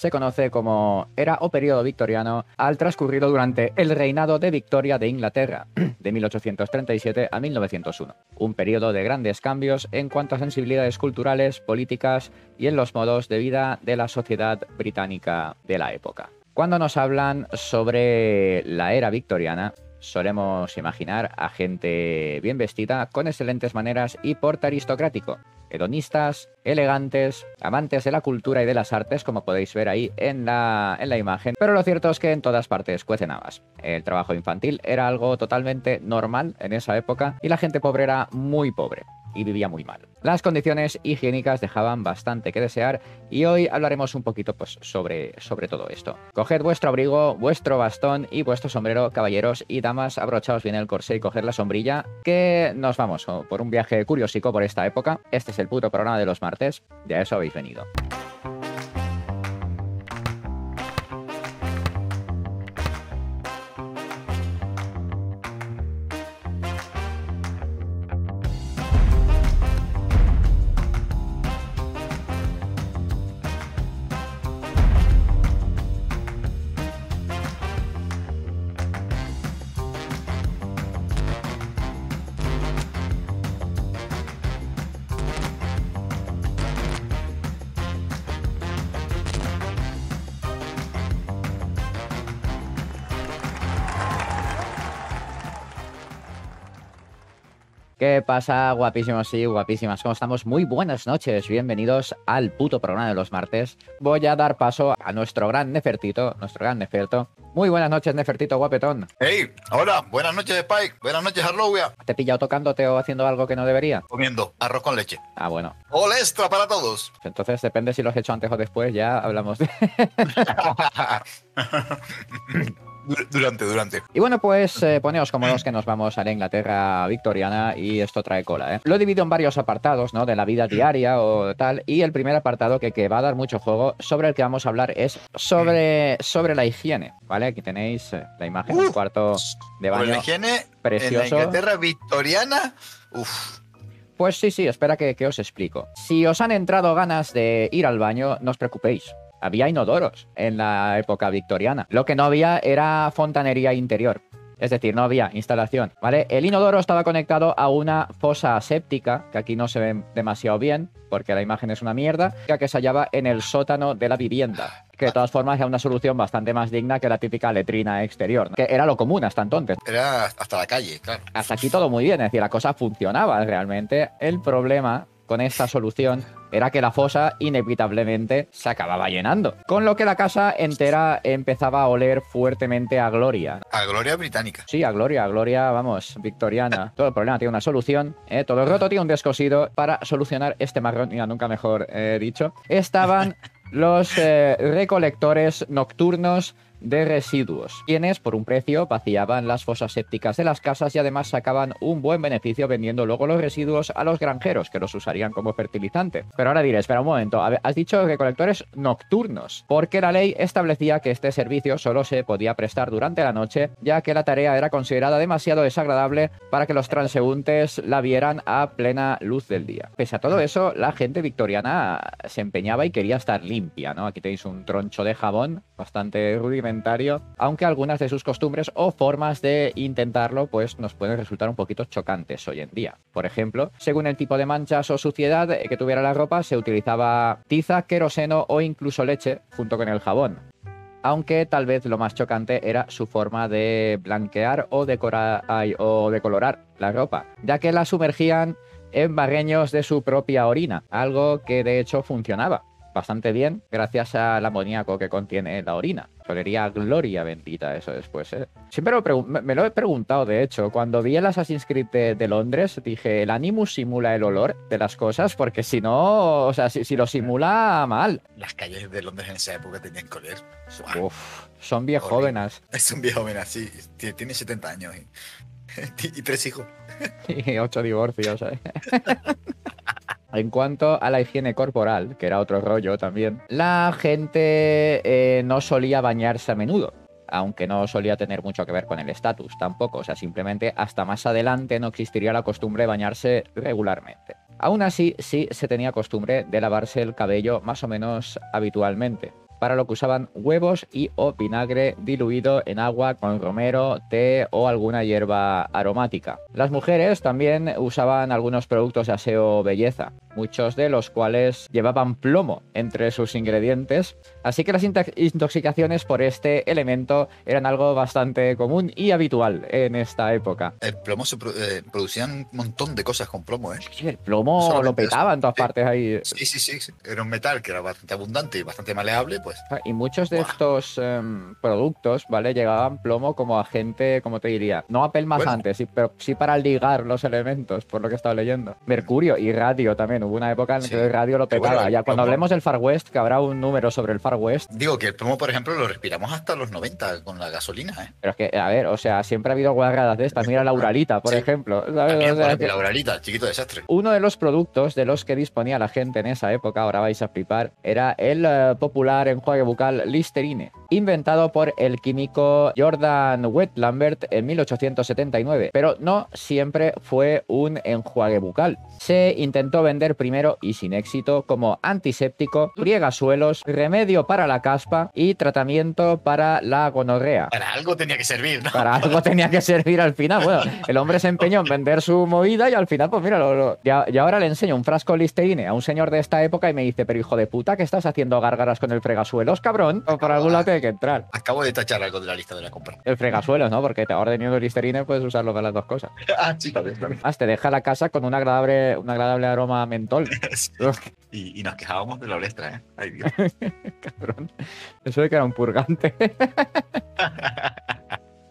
se conoce como era o periodo victoriano al transcurrido durante el reinado de Victoria de Inglaterra, de 1837 a 1901. Un periodo de grandes cambios en cuanto a sensibilidades culturales, políticas y en los modos de vida de la sociedad británica de la época. Cuando nos hablan sobre la era victoriana, solemos imaginar a gente bien vestida, con excelentes maneras y porte aristocrático, hedonistas, elegantes, amantes de la cultura y de las artes, como podéis ver ahí en la imagen. Pero lo cierto es que en todas partes cuecen habas. El trabajo infantil era algo totalmente normal en esa época y la gente pobre era muy pobre y vivía muy mal. Las condiciones higiénicas dejaban bastante que desear y hoy hablaremos un poquito pues, sobre todo esto. Coged vuestro abrigo, vuestro bastón y vuestro sombrero, caballeros y damas, abrochaos bien el corsé y coged la sombrilla, que nos vamos por un viaje curiosico por esta época. Este es el puto programa de los martes, ya eso habéis venido. ¿Qué pasa, guapísimos y guapísimas? ¿Cómo estamos? Muy buenas noches, bienvenidos al puto programa de los martes. Voy a dar paso a nuestro gran Nefertito, Muy buenas noches, Nefertito, guapetón. ¡Hey! ¡Hola! Buenas noches, Spike. Buenas noches, Arlovia. ¿Te he pillado tocándote o haciendo algo que no debería? Comiendo arroz con leche. Ah, bueno. ¡Olestra para todos! Entonces, depende si lo has hecho antes o después, ya hablamos de... Durante. Y bueno, pues poneos cómodos que nos vamos a la Inglaterra victoriana y esto trae cola, ¿eh? Lo divido en varios apartados, ¿no? De la vida diaria o tal. Y el primer apartado que va a dar mucho juego, sobre el que vamos a hablar, es sobre la higiene, ¿vale? Aquí tenéis la imagen del cuarto de baño. La higiene precioso. En la Inglaterra victoriana, uff. Pues sí, espera que os explico. Si os han entrado ganas de ir al baño, no os preocupéis. Había inodoros en la época victoriana. Lo que no había era fontanería interior. Es decir, no había instalación, ¿vale? El inodoro estaba conectado a una fosa séptica, que aquí no se ve demasiado bien, porque la imagen es una mierda, que se hallaba en el sótano de la vivienda. Que de todas formas era una solución bastante más digna que la típica letrina exterior, ¿no? Que era lo común hasta entonces. Era hasta la calle, claro. Hasta aquí todo muy bien, es decir, la cosa funcionaba realmente. El problema con esta solución era que la fosa inevitablemente se acababa llenando, con lo que la casa entera empezaba a oler fuertemente a gloria. A gloria británica. Sí, a gloria, vamos, victoriana. Todo el problema tiene una solución, ¿eh? Todo el roto tiene un descosido. Para solucionar este marrón, mira, nunca mejor dicho, estaban los recolectores nocturnos de residuos, quienes por un precio vaciaban las fosas sépticas de las casas y además sacaban un buen beneficio vendiendo luego los residuos a los granjeros, que los usarían como fertilizante. Pero ahora diré, espera un momento, a ver, has dicho recolectores nocturnos, porque la ley establecía que este servicio solo se podía prestar durante la noche, ya que la tarea era considerada demasiado desagradable para que los transeúntes la vieran a plena luz del día. Pese a todo eso, la gente victoriana se empeñaba y quería estar limpia, ¿no? Aquí tenéis un troncho de jabón bastante rudimentario, aunque algunas de sus costumbres o formas de intentarlo pues nos pueden resultar un poquito chocantes hoy en día. Por ejemplo, según el tipo de manchas o suciedad que tuviera la ropa, se utilizaba tiza, queroseno o incluso leche junto con el jabón. Aunque tal vez lo más chocante era su forma de blanquear o decolorar la ropa, ya que la sumergían en barreños de su propia orina, algo que de hecho funcionaba bastante bien gracias al amoníaco que contiene la orina. Solería gloria bendita eso después, ¿eh? Siempre me lo he preguntado, de hecho. Cuando vi el Assassin's Creed de Londres, dije, el Animus simula el olor de las cosas, porque si no, o sea, si lo simula, mal. Las calles de Londres en esa época tenían que oler. Uf, son viejóvenas. Son viejóvenas, sí. Tiene 70 años y 3 hijos. Y 8 divorcios, ¿eh? En cuanto a la higiene corporal, que era otro rollo también, la gente no solía bañarse a menudo, aunque no solía tener mucho que ver con el estatus tampoco. O sea, simplemente hasta más adelante no existiría la costumbre de bañarse regularmente. Aún así, sí se tenía costumbre de lavarse el cabello más o menos habitualmente. para lo que usaban huevos y o vinagre diluido en agua con romero, té o alguna hierba aromática. Las mujeres también usaban algunos productos de aseo belleza, muchos de los cuales llevaban plomo entre sus ingredientes, así que las intoxicaciones por este elemento eran algo bastante común y habitual en esta época. El plomo se producían un montón de cosas con plomo, ¿eh? Sí, el plomo no lo petaban en todas partes ahí. Sí, sí, sí, era un metal que era bastante abundante y bastante maleable, pues. Y muchos de estos productos, ¿vale? Llegaban plomo como agente, como te diría, no apelmazante, sí, pero sí para ligar los elementos, por lo que he estado leyendo. Mercurio y radio también, hubo una época en que el radio lo petaba. Bueno, ya cuando hablemos del Far West, que habrá un número sobre el Far West. Digo que el plomo, por ejemplo, lo respiramos hasta los 90 con la gasolina, ¿eh? Pero es que, a ver, o sea, siempre ha habido guarradas de estas. Mira la Uralita, por ejemplo. ¿Sabes? También, o sea, la Uralita, chiquito desastre. Uno de los productos de los que disponía la gente en esa época, ahora vais a flipar, era el popular enjuague bucal Listerine, inventado por el químico Jordan Wett Lambert en 1879. Pero no siempre fue un enjuague bucal. Se intentó vender primero y sin éxito como antiséptico, friegasuelos, remedio para la caspa y tratamiento para la gonorrea. Para algo tenía que servir, ¿no? Para algo tenía que servir al final. Bueno, el hombre se empeñó en vender su movida y al final, pues mira, y ahora le enseño un frasco Listerine a un señor de esta época y me dice, pero hijo de puta, ¿qué estás haciendo gárgaras con el fregasuelos, cabrón? O por algún lado tiene que entrar. Acabo de tachar algo de la lista de la compra. El fregasuelos, ¿no? Porque te ahora teniendo Listerine puedes usarlo para las dos cosas. Ah, sí, también. Más te deja la casa con un agradable aroma a mentol. Sí. Y nos quejábamos de la Olestria, ¿eh? Ay, Dios. Cabrón. Eso de que era un purgante.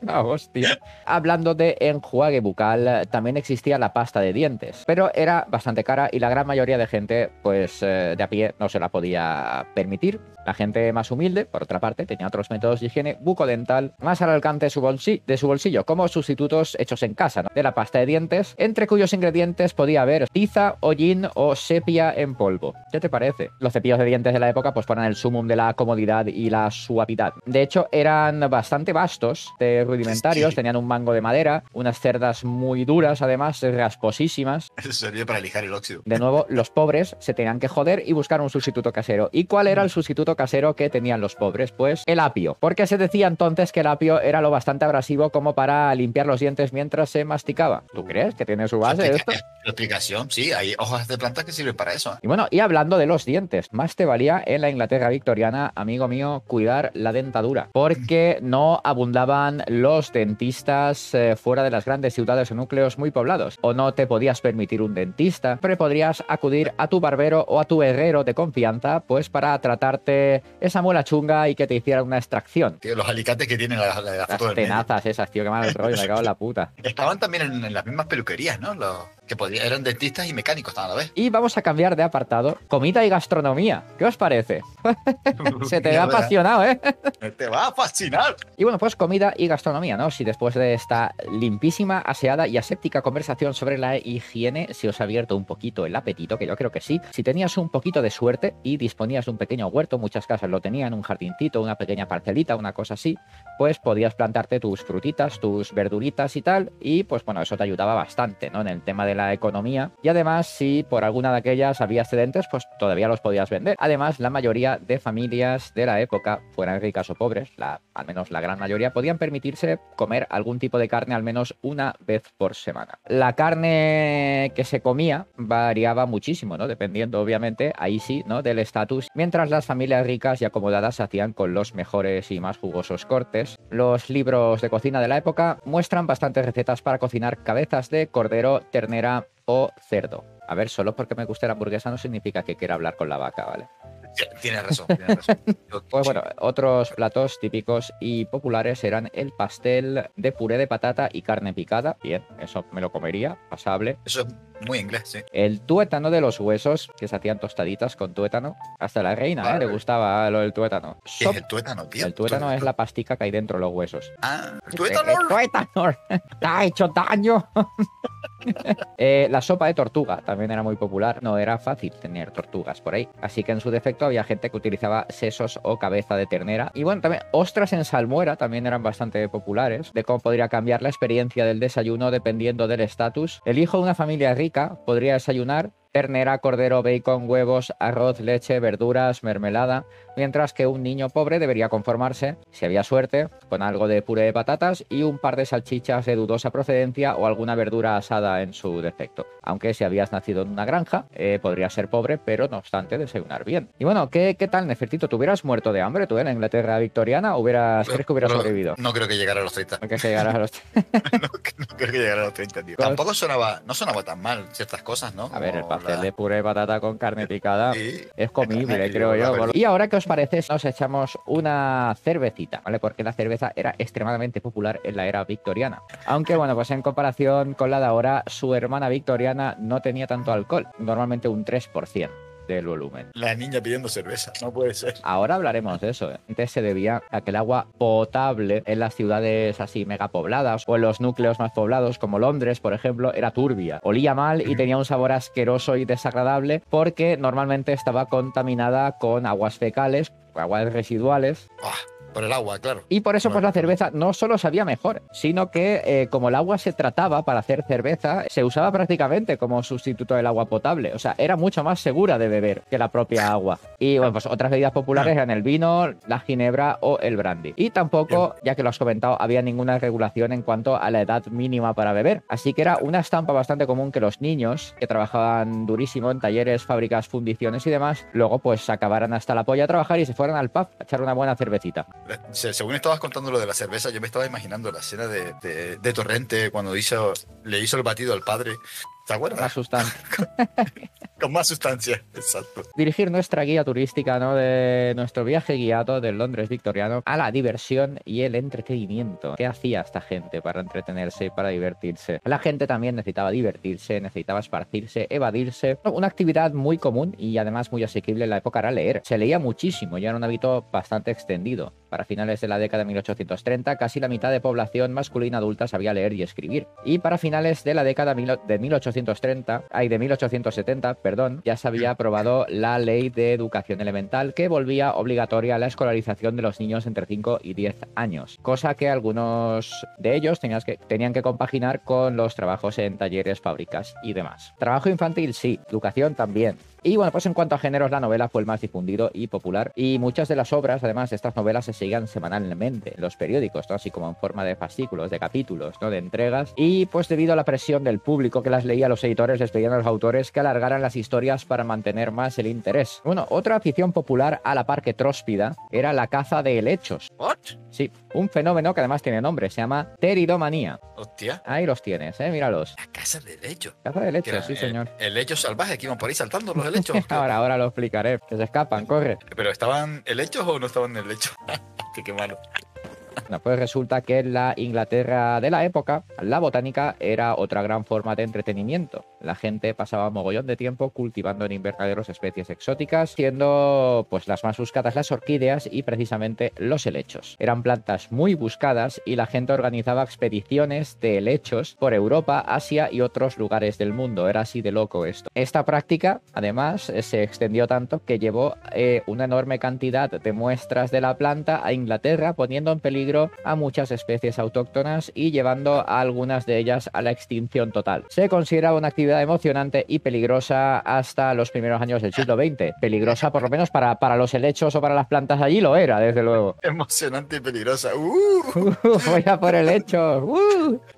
Ah, hostia. Hablando de enjuague bucal, también existía la pasta de dientes, pero era bastante cara y la gran mayoría de gente, pues de a pie, no se la podía permitir. La gente más humilde, por otra parte, tenía otros métodos de higiene bucodental más al alcance de su bolsillo, como sustitutos hechos en casa, ¿no? De la pasta de dientes, entre cuyos ingredientes podía haber tiza, hollín o sepia en polvo. ¿Qué te parece? Los cepillos de dientes de la época pues fueron el sumum de la comodidad y la suavidad. De hecho, eran bastante vastos, de rudimentarios, tenían un mango de madera, unas cerdas muy duras, además rasposísimas. Eso servía para lijar el óxido. De nuevo, los pobres se tenían que joder y buscar un sustituto casero. ¿Y cuál era el sustituto casero que tenían los pobres? Pues el apio, porque se decía entonces que el apio era lo bastante abrasivo como para limpiar los dientes mientras se masticaba. ¿Tú crees que tiene su base esto? Explicación, sí, hay hojas de plantas que sirven para eso. Y bueno, y hablando de los dientes, más te valía en la Inglaterra victoriana, amigo mío, cuidar la dentadura, porque no abundaban los dentistas fuera de las grandes ciudades o núcleos muy poblados. O no te podías permitir un dentista, pero podrías acudir a tu barbero o a tu herrero de confianza, pues para tratarte esa muela chunga y que te hicieran una extracción. Tío, los alicates que tienen la foto las tenazas esas, tío, qué mal rollo, me cago en la puta. Estaban también en las mismas peluquerías, ¿no? Eran dentistas y mecánicos a la vez. Y vamos a cambiar de apartado. Comida y gastronomía. ¿Qué os parece? Se te va apasionado, ¿eh? Te va a fascinar. Y bueno, pues comida y gastronomía, ¿no? Si después de esta limpísima, aseada y aséptica conversación sobre la higiene, si os ha abierto un poquito el apetito, que yo creo que sí. Si tenías un poquito de suerte y disponías de un pequeño huerto, muchas casas lo tenían, un jardincito, una pequeña parcelita, una cosa así, pues podías plantarte tus frutitas, tus verduritas y tal. Y pues bueno, eso te ayudaba bastante, ¿no? En el tema de la economía. Y además, si por alguna de aquellas había excedentes, pues todavía los podías vender. Además, la mayoría de familias de la época, fueran ricas o pobres, al menos la gran mayoría, podían permitirse comer algún tipo de carne al menos una vez por semana. La carne que se comía variaba muchísimo, ¿no? Dependiendo, obviamente, ahí sí, ¿no? Del estatus. Mientras las familias ricas y acomodadas se hacían con los mejores y más jugosos cortes. Los libros de cocina de la época muestran bastantes recetas para cocinar cabezas de cordero, ternera o cerdo. A ver, solo porque me guste la hamburguesa no significa que quiera hablar con la vaca, ¿vale? Tienes razón, tienes razón. Pues bueno, otros platos típicos y populares eran el pastel de puré de patata y carne picada. Bien, eso me lo comería, pasable. Eso es muy inglés, sí. El tuétano de los huesos, que se hacían tostaditas con tuétano. Hasta la reina, vale, le gustaba lo del tuétano. ¿Qué es el tuétano, tío? El tuétano es la pastica que hay dentro de los huesos. Ah, ¿el tuétano? El tuétano. ¡Te ha hecho daño! La sopa de tortuga también era muy popular. No era fácil tener tortugas por ahí, así que en su defecto había gente que utilizaba sesos o cabeza de ternera. Y bueno, también ostras en salmuera también eran bastante populares. De cómo podría cambiar la experiencia del desayuno dependiendo del estatus. El hijo de una familia rica podría desayunar ternera, cordero, bacon, huevos, arroz, leche, verduras, mermelada, mientras que un niño pobre debería conformarse, si había suerte, con algo de puré de patatas y un par de salchichas de dudosa procedencia o alguna verdura asada en su defecto. Aunque si habías nacido en una granja, podría ser pobre, pero no obstante desayunar bien. Y bueno, ¿qué tal, Nefertito? ¿Te hubieras muerto de hambre tú en la Inglaterra victoriana? ¿Crees que hubieras sobrevivido? No creo que llegara a los 30. No creo que llegara a los 30, tío. Tampoco sonaba, no sonaba tan mal ciertas cosas, ¿no? A ver, el pastel de puré de patata con carne picada sí, es comible, creo yo. Y ahora, ¿qué os parece? Nos echamos una cervecita, ¿vale? Porque la cerveza era extremadamente popular en la era victoriana. Aunque, bueno, pues en comparación con la de ahora, su hermana victoriana no tenía tanto alcohol, normalmente un 3%. Del volumen. La niña pidiendo cerveza, no puede ser. Ahora hablaremos de eso. Antes se debía a que el agua potable en las ciudades así megapobladas o en los núcleos más poblados como Londres, por ejemplo, era turbia. Olía mal y tenía un sabor asqueroso y desagradable porque normalmente estaba contaminada con aguas fecales, aguas residuales. Por el agua, claro. Y por eso, pues la cerveza no solo sabía mejor, sino que como el agua se trataba para hacer cerveza, se usaba prácticamente como sustituto del agua potable. O sea, era mucho más segura de beber que la propia agua. Y bueno, pues otras bebidas populares eran el vino, la ginebra o el brandy. Y tampoco, ya que lo has comentado, había ninguna regulación en cuanto a la edad mínima para beber. Así que era una estampa bastante común que los niños, que trabajaban durísimo en talleres, fábricas, fundiciones y demás, luego pues acabaran hasta la polla a trabajar y se fueran al pub a echar una buena cervecita. Según estabas contando lo de la cerveza, yo me estaba imaginando la escena de Torrente cuando le hizo el batido al padre. ¿Te acuerdas? Más sustancia. Con más sustancia, exacto. Dirigir nuestra guía turística, ¿no? De nuestro viaje guiado del Londres victoriano a la diversión y el entretenimiento. ¿Qué hacía esta gente para entretenerse y para divertirse? La gente también necesitaba divertirse, necesitaba esparcirse, evadirse. Una actividad muy común y además muy asequible en la época era leer. Se leía muchísimo, ya era un hábito bastante extendido. Para finales de la década de 1830, casi la mitad de población masculina adulta sabía leer y escribir. Y para finales de la década de 1870, ya se había aprobado la Ley de Educación Elemental, que volvía obligatoria la escolarización de los niños entre 5 y 10 años, cosa que algunos de ellos tenían que compaginar con los trabajos en talleres, fábricas y demás. Trabajo infantil sí, educación también. Y bueno, pues en cuanto a géneros, la novela fue el más difundido y popular, y muchas de las obras, además, de estas novelas se seguían semanalmente en los periódicos, ¿no? Así como en forma de fascículos, de capítulos, ¿no? De entregas. Y pues debido a la presión del público que las leía, los editores les pedían a los autores que alargaran las historias para mantener más el interés. Bueno, otra afición popular a la par que tróspida era la caza de helechos. ¿Qué? Sí, un fenómeno que además tiene nombre, se llama teridomanía. Hostia. Ahí los tienes, míralos. La caza de helechos. Caza de helechos, sí, señor. Helechos salvajes que iban por ahí saltando los helechos. ahora lo explicaré, que se escapan, corre. ¿Pero estaban helechos o no estaban helechos? Qué malo. Bueno, pues resulta que en la Inglaterra de la época, la botánica era otra gran forma de entretenimiento. La gente pasaba mogollón de tiempo cultivando en invernaderos especies exóticas, siendo pues las más buscadas las orquídeas y precisamente los helechos. Eran plantas muy buscadas y la gente organizaba expediciones de helechos por Europa, Asia y otros lugares del mundo. Era así de loco esto. Esta práctica, además, se extendió tanto que llevó una enorme cantidad de muestras de la planta a Inglaterra, poniendo en peligro a muchas especies autóctonas y llevando a algunas de ellas a la extinción total. Se consideraba una actividad emocionante y peligrosa hasta los primeros años del siglo XX. Peligrosa por lo menos para los helechos o para las plantas, allí lo era, desde luego. Emocionante y peligrosa. Voy a por helechos.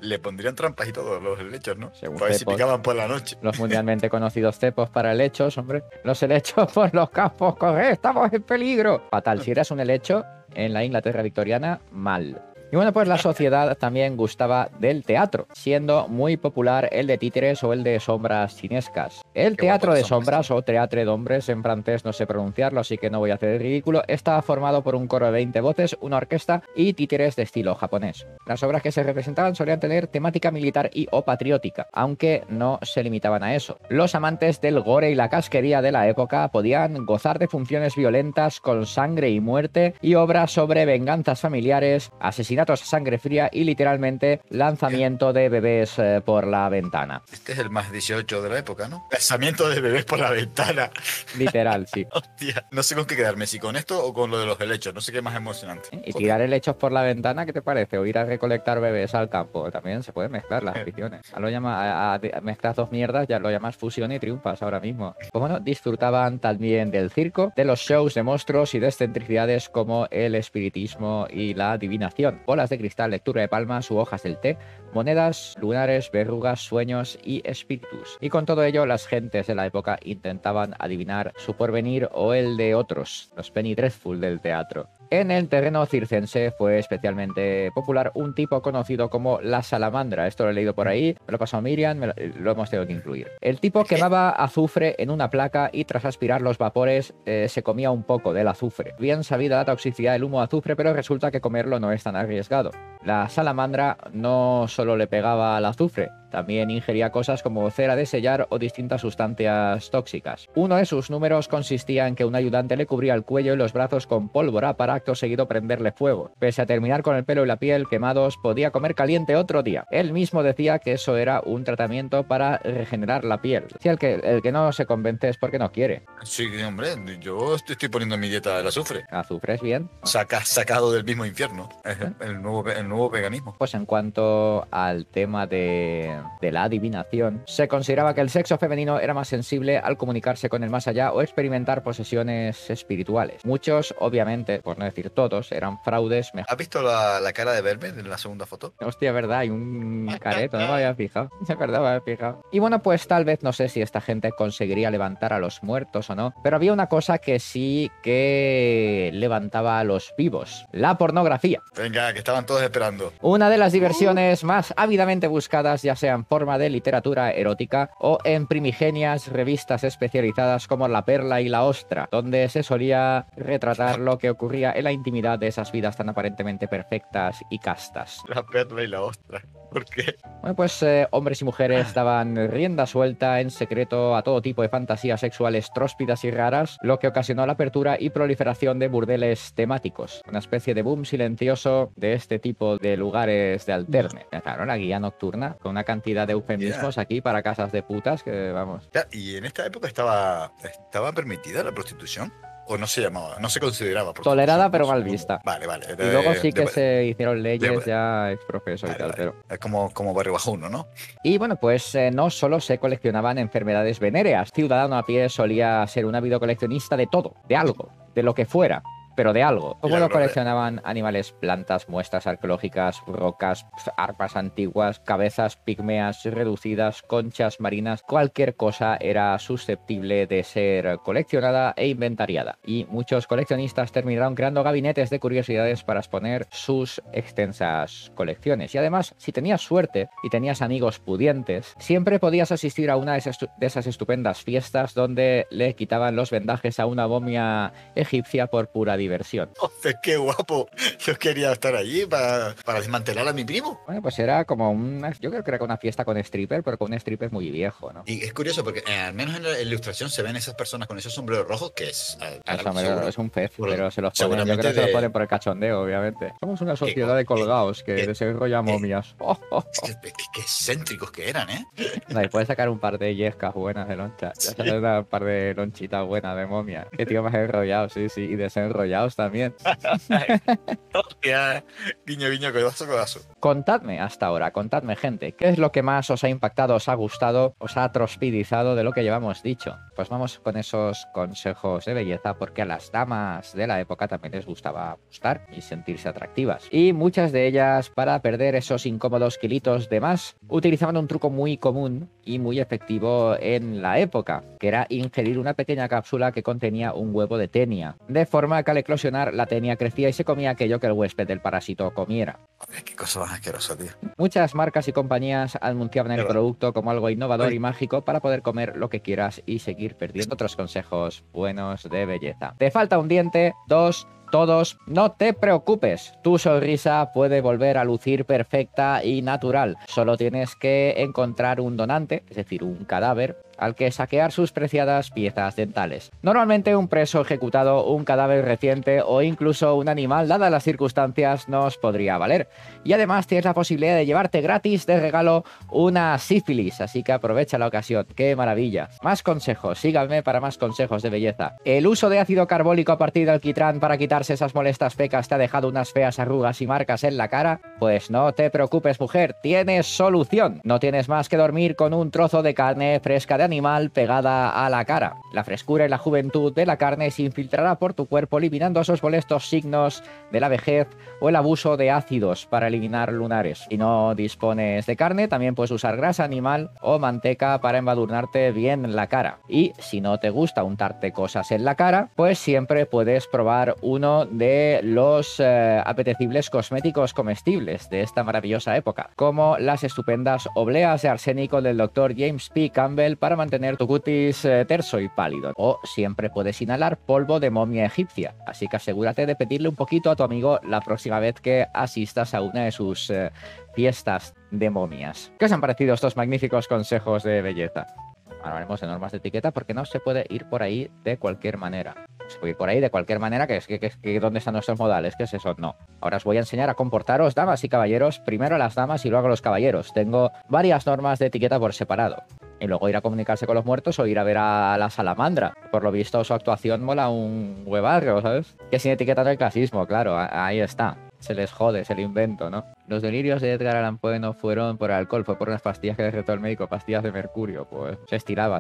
Le pondrían trampas y todo los helechos, ¿no? Según si picaban por la noche. Los mundialmente conocidos cepos para helechos, hombre. Los helechos por los campos, corre, estamos en peligro. Fatal, si eras un helecho en la Inglaterra victoriana, mal. Y bueno, pues la sociedad también gustaba del teatro, siendo muy popular el de títeres o el de sombras chinescas. El teatro de sombras o teatre d'ombres, en francés no sé pronunciarlo, así que no voy a hacer el ridículo, estaba formado por un coro de 20 voces, una orquesta y títeres de estilo japonés. Las obras que se representaban solían tener temática militar y o patriótica, aunque no se limitaban a eso. Los amantes del gore y la casquería de la época podían gozar de funciones violentas con sangre y muerte y obras sobre venganzas familiares, asesinatos asesinatos a sangre fría y literalmente lanzamiento de bebés por la ventana. Este es el más 18 de la época, ¿no? Lanzamiento de bebés por la ventana. Literal, sí. Hostia, no sé con qué quedarme, si con esto o con lo de los helechos, no sé qué es más emocionante. Y tirar helechos por la ventana, ¿qué te parece? O ir a recolectar bebés al campo, también se pueden mezclar las aficiones. Lo llama, mezclas dos mierdas, ya lo llamas fusión y triunfas ahora mismo. Como no, disfrutaban también del circo, de los shows de monstruos y de excentricidades como el espiritismo y la adivinación, bolas de cristal, lectura de palmas u hojas del té, monedas, lunares, verrugas, sueños y espíritus. Y con todo ello, las gentes de la época intentaban adivinar su porvenir o el de otros, los Penny Dreadful del teatro. En el terreno circense fue especialmente popular un tipo conocido como la salamandra. Esto lo he leído por ahí, me lo ha pasado Miriam, lo hemos tenido que incluir. El tipo quemaba azufre en una placa y tras aspirar los vapores se comía un poco del azufre. Bien sabida la toxicidad del humo de azufre, pero resulta que comerlo no es tan arriesgado. La salamandra no solo le pegaba al azufre, también ingería cosas como cera de sellar o distintas sustancias tóxicas. Uno de sus números consistía en que un ayudante le cubría el cuello y los brazos con pólvora para acto seguido prenderle fuego. Pese a terminar con el pelo y la piel quemados, podía comer caliente otro día. Él mismo decía que eso era un tratamiento para regenerar la piel. Si el que no se convence es porque no quiere. Sí, hombre, yo estoy poniendo en mi dieta el azufre. Azufre es bien. Sacado del mismo infierno. El nuevo veganismo. Pues en cuanto al tema de la adivinación, se consideraba que el sexo femenino era más sensible al comunicarse con el más allá o experimentar posesiones espirituales. Muchos, obviamente, por no decir todos, eran fraudes. ¿Has visto la cara de Verme en la segunda foto? Hostia, verdad, hay un careto, no me había fijado. Es verdad, me había fijado. Y bueno, pues tal vez, no sé si esta gente conseguiría levantar a los muertos o no, pero había una cosa que sí que levantaba a los vivos: la pornografía. Venga, que estaban todos esperando. Una de las diversiones más ávidamente buscadas, ya sea en forma de literatura erótica o en primigenias revistas especializadas como La Perla y La Ostra, donde se solía retratar lo que ocurría en la intimidad de esas vidas tan aparentemente perfectas y castas. La Perla y La Ostra. ¿Por qué? Bueno, pues hombres y mujeres daban rienda suelta en secreto a todo tipo de fantasías sexuales tróspidas y raras, lo que ocasionó la apertura y proliferación de burdeles temáticos, una especie de boom silencioso de este tipo de lugares de alterne. Claro, la guía nocturna, con una cantidad de eufemismos aquí para casas de putas que, vamos... ¿Y en esta época estaba permitida la prostitución? ¿O no se llamaba? No se consideraba. Tolerada, pero mal vista. Vale, vale. Y luego sí que se hicieron leyes ya exprofeso y tal, pero... Es como barrio bajo uno, ¿no? Y bueno, pues no solo se coleccionaban enfermedades venéreas. Ciudadano a pie solía ser un ávido coleccionista de todo, de algo, de lo que fuera, pero de algo. Como lo coleccionaban animales, plantas, muestras arqueológicas, rocas, arpas antiguas, cabezas pigmeas reducidas, conchas marinas. Cualquier cosa era susceptible de ser coleccionada e inventariada. Y muchos coleccionistas terminaron creando gabinetes de curiosidades para exponer sus extensas colecciones. Y además, si tenías suerte y tenías amigos pudientes, siempre podías asistir a una de esas estupendas fiestas donde le quitaban los vendajes a una momia egipcia por pura diversión. ¡Hostia, qué guapo! Yo quería estar allí para desmantelar a mi primo. Bueno, pues era como una... Yo creo que era una fiesta con stripper, pero con un stripper muy viejo, ¿no? Y es curioso porque al menos en la ilustración se ven esas personas con esos sombreros rojos que es... es un pez, pero se los ponen. Yo creo que se los ponen por el cachondeo, obviamente. Somos una sociedad de colgados que desenrollan momias. Qué excéntricos que eran, ¿eh? Ahí puedes sacar un par de yescas buenas de loncha. Ya sabes, un par de lonchitas buenas de momia. Qué tío más enrollado, sí. Y desenrollado también. Guiño, guiño, codazo, codazo. Contadme hasta ahora, contadme, gente, ¿qué es lo que más os ha impactado, os ha gustado, os ha trospidizado de lo que llevamos dicho? Pues vamos con esos consejos de belleza, porque a las damas de la época también les gustaba gustar y sentirse atractivas. Y muchas de ellas, para perder esos incómodos kilitos de más, utilizaban un truco muy común y muy efectivo en la época, que era ingerir una pequeña cápsula que contenía un huevo de tenia. De forma que al eclosionar, la tenia crecía y se comía aquello que el huésped del parásito comiera. Qué cosa más asquerosa, tío. Muchas marcas y compañías anunciaban el producto como algo innovador y mágico para poder comer lo que quieras y seguir perdiendo. Otros consejos buenos de belleza: te falta un diente, dos... Todos, no te preocupes, tu sonrisa puede volver a lucir perfecta y natural. Solo tienes que encontrar un donante, es decir, un cadáver, al que saquear sus preciadas piezas dentales. Normalmente un preso ejecutado, un cadáver reciente o incluso un animal, dadas las circunstancias, nos podría valer. Y además tienes la posibilidad de llevarte gratis de regalo una sífilis, así que aprovecha la ocasión. ¡Qué maravilla! Más consejos, síganme para más consejos de belleza. El uso de ácido carbólico a partir de alquitrán para quitarse esas molestas pecas te ha dejado unas feas arrugas y marcas en la cara. Pues no te preocupes, mujer, tienes solución. No tienes más que dormir con un trozo de carne fresca de animal pegada a la cara. La frescura y la juventud de la carne se infiltrará por tu cuerpo, eliminando esos molestos signos de la vejez o el abuso de ácidos para eliminar lunares. Si no dispones de carne, también puedes usar grasa animal o manteca para embadurnarte bien la cara. Y si no te gusta untarte cosas en la cara, pues siempre puedes probar uno de los apetecibles cosméticos comestibles de esta maravillosa época, como las estupendas obleas de arsénico del Dr. James P. Campbell para mantener tu cutis terso y pálido. O siempre puedes inhalar polvo de momia egipcia, así que asegúrate de pedirle un poquito a tu amigo la próxima vez que asistas a una de sus fiestas de momias. ¿Qué os han parecido estos magníficos consejos de belleza? Ahora hablaremos de normas de etiqueta, porque no se puede ir por ahí de cualquier manera. Se puede ir por ahí de cualquier manera, que es que ¿dónde están nuestros modales? ¿Qué es eso? No. Ahora os voy a enseñar a comportaros, damas y caballeros, primero a las damas y luego a los caballeros. Tengo varias normas de etiqueta por separado. Y luego ir a comunicarse con los muertos o ir a ver a la salamandra. Por lo visto, su actuación mola un huevarro, ¿sabes? Que sin etiqueta no hay clasismo, claro, ahí está. Se les jode, se lo invento, ¿no? Los delirios de Edgar Allan Poe no fueron por el alcohol, fue por unas pastillas que recetó el médico, pastillas de mercurio, pues se estiraba.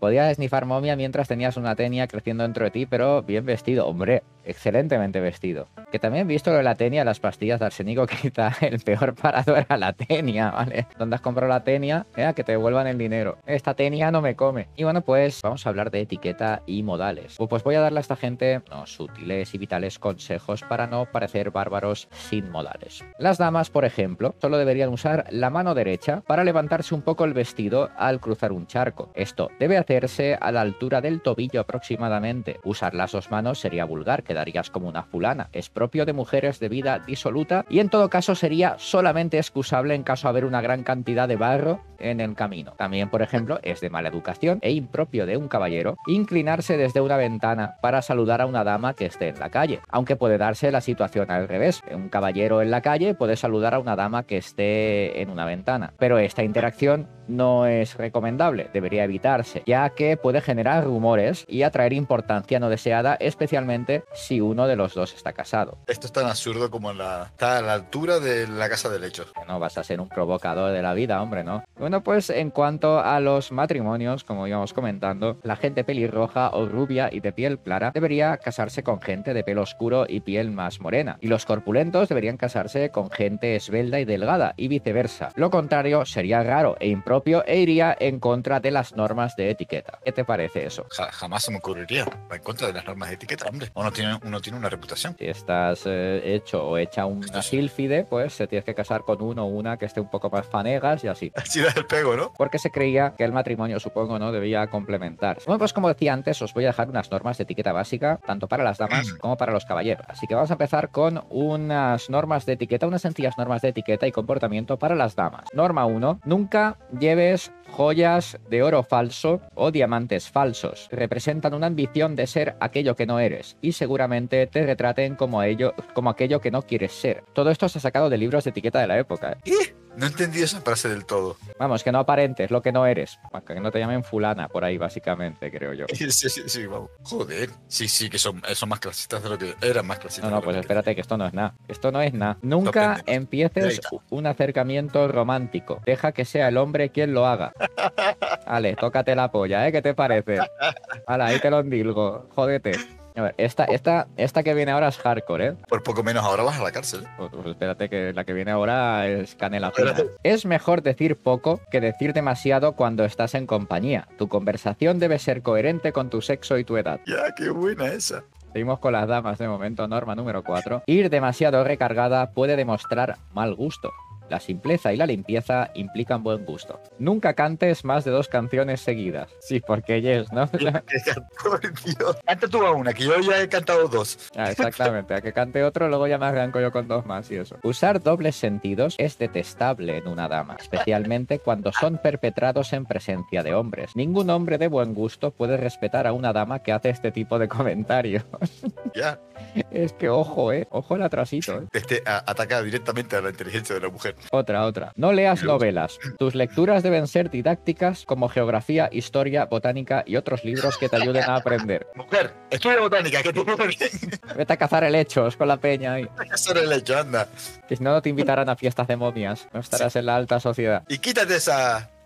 Podías esnifar momia mientras tenías una tenia creciendo dentro de ti, pero bien vestido, hombre, excelentemente vestido. Que también he visto lo de la tenia, las pastillas de arsénico, que quizá el peor parado era la tenia, ¿vale? Donde has comprado la tenia, que te devuelvan el dinero. Esta tenia no me come. Y bueno, pues vamos a hablar de etiqueta y modales. Pues voy a darle a esta gente unos útiles y vitales consejos para no parecer bárbaros sin modales. Las damas, por ejemplo, solo deberían usar la mano derecha para levantarse un poco el vestido al cruzar un charco. Esto debe hacerse a la altura del tobillo aproximadamente. Usar las dos manos sería vulgar, quedarías como una fulana. Es propio de mujeres de vida disoluta y en todo caso sería solamente excusable en caso de haber una gran cantidad de barro en el camino. También, por ejemplo, es de mala educación e impropio de un caballero inclinarse desde una ventana para saludar a una dama que esté en la calle, aunque puede darse la situación al revés. Un caballero en la calle puede saludar a una dama que esté en una ventana, pero esta interacción no es recomendable, debería evitarse, ya que puede generar rumores y atraer importancia no deseada, especialmente si uno de los dos está casado. Esto es tan absurdo como está a la altura de la casa de lecho. No vas a ser un provocador de la vida, hombre, ¿no? Bueno, pues en cuanto a los matrimonios, como íbamos comentando, la gente pelirroja o rubia y de piel clara debería casarse con gente de pelo oscuro y piel más morena, y los corpulentos deberían casarse con gente esbelta y delgada, y viceversa. Lo contrario sería raro e impropio e iría en contra de las normas de etiqueta. ¿Qué te parece eso? Jamás se me ocurriría en contra de las normas de etiqueta, hombre. Uno tiene una reputación. Si estás hecho o hecha un sílfide, pues se tienes que casar con uno o una que esté un poco más fanegas y así. Así da el pego, ¿no? Porque se creía que el matrimonio, supongo, ¿no?, debía complementarse. Bueno, pues como decía antes, os voy a dejar unas normas de etiqueta básica, tanto para las damas como para los caballeros. Así que vamos a empezar con unas normas de etiqueta, unas sencillas normas de etiqueta y comportamiento para las damas. Norma 1. Nunca lleves joyas de oro falso o diamantes falsos. Representan una ambición de ser aquello que no eres y seguramente te retraten como aquello que no quieres ser. Todo esto se ha sacado de libros de etiqueta de la época. No entendí esa frase del todo. Vamos, que no aparentes lo que no eres. Que no te llamen fulana por ahí, básicamente, creo yo. Sí, vamos. Joder. Sí, que son más clasistas de lo que eran más clasistas. No, pues espérate, que esto no es nada. Esto no es nada. Nunca empieces un acercamiento romántico. Deja que sea el hombre quien lo haga. Vale, tócate la polla, ¿eh? ¿Qué te parece? Hala, ahí te lo endilgo. Jódete. A ver, esta que viene ahora es hardcore, ¿eh? Por poco menos ahora vas a la cárcel. Pues espérate, que la que viene ahora es canela fina. Es mejor decir poco que decir demasiado cuando estás en compañía. Tu conversación debe ser coherente con tu sexo y tu edad. Ya, qué buena esa. Seguimos con las damas de momento, norma número 4. Ir demasiado recargada puede demostrar mal gusto. La simpleza y la limpieza implican buen gusto. Nunca cantes más de 2 canciones seguidas. Sí, porque yes, ¿no? Por Dios. Canta tú a una, que yo ya he cantado 2. Ah, exactamente, a que cante otro, luego ya me arranco yo con 2 más y eso. Usar dobles sentidos es detestable en una dama, especialmente cuando son perpetrados en presencia de hombres. Ningún hombre de buen gusto puede respetar a una dama que hace este tipo de comentarios. Ya. Es que ojo, ojo el atrasito, Ataca directamente a la inteligencia de la mujer. Otra. No leas novelas. Tus lecturas deben ser didácticas, como geografía, historia, botánica y otros libros que te ayuden a aprender. Mujer, estudia botánica, que tú no vete a cazar helechos con la peña ahí. Vete a cazar helechos, anda. Que si no, no te invitarán a fiestas de momias. No estarás en la alta sociedad. Y quítate